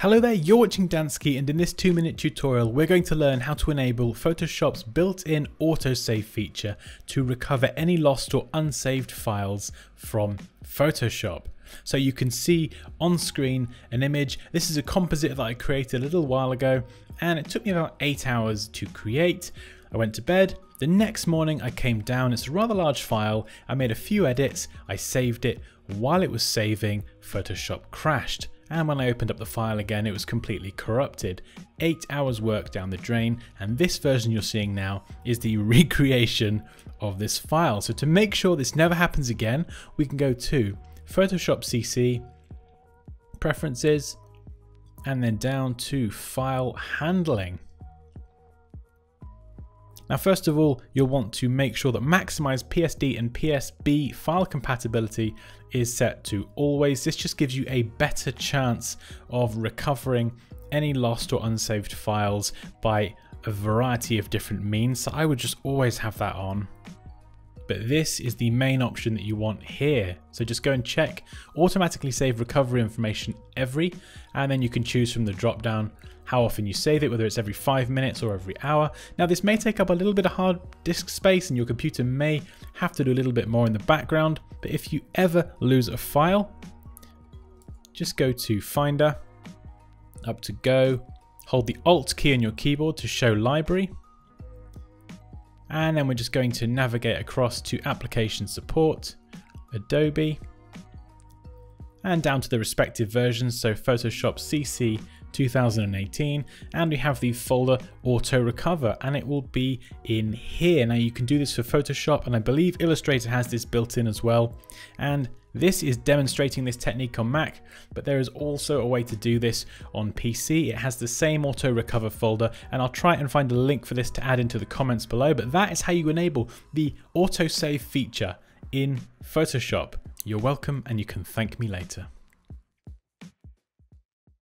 Hello there, you're watching Dansky, and in this 2-minute tutorial we're going to learn how to enable Photoshop's built-in autosave feature to recover any lost or unsaved files from Photoshop. So you can see on screen an image. This is a composite that I created a little while ago and it took me about 8 hours to create. I went to bed. The next morning I came down, it's a rather large file, I made a few edits, I saved it. While it was saving, Photoshop crashed. And when I opened up the file again, it was completely corrupted. 8 hours work down the drain, and this version you're seeing now is the recreation of this file. So to make sure this never happens again, we can go to Photoshop CC, Preferences, and then down to File Handling. Now, first of all, you'll want to make sure that maximize PSD and PSB file compatibility is set to always. This just gives you a better chance of recovering any lost or unsaved files by a variety of different means. So I would just always have that on. But this is the main option that you want here. So just go and check, automatically save recovery information every, and then you can choose from the drop down how often you save it, whether it's every 5 minutes or every hour. Now this may take up a little bit of hard disk space and your computer may have to do a little bit more in the background, but if you ever lose a file, just go to Finder, up to Go, hold the Alt key on your keyboard to show library, and then we're just going to navigate across to Application Support, Adobe, and down to the respective versions, so Photoshop CC 2018, and we have the folder Auto Recover, and it will be in here. Now you can do this for Photoshop, and I believe Illustrator has this built in as well, and this is demonstrating this technique on Mac, but there is also a way to do this on PC. It has the same auto recover folder, and I'll try and find a link for this to add into the comments below, but that is how you enable the autosave feature in Photoshop. You're welcome, and you can thank me later.